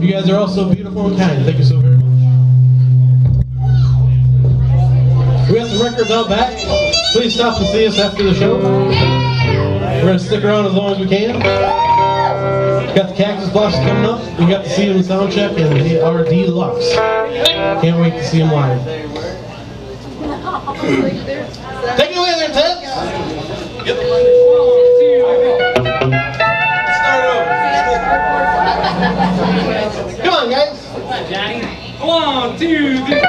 You guys are all so beautiful and kind. Thank you so very much. We have some records out back. Please stop and see us after the show. We're going to stick around as long as we can. We've got the Cactus Blossoms coming up. We got to see them in Soundcheck and the R.D. Lux. Can't wait to see them live. Take it away there, Ted. Get the money. Come on, guys. Come on, Johnny. 1, 2, 3.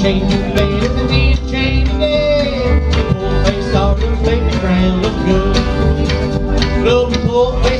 Change it, baby. Whole face, all your favorite friend look good. Little people.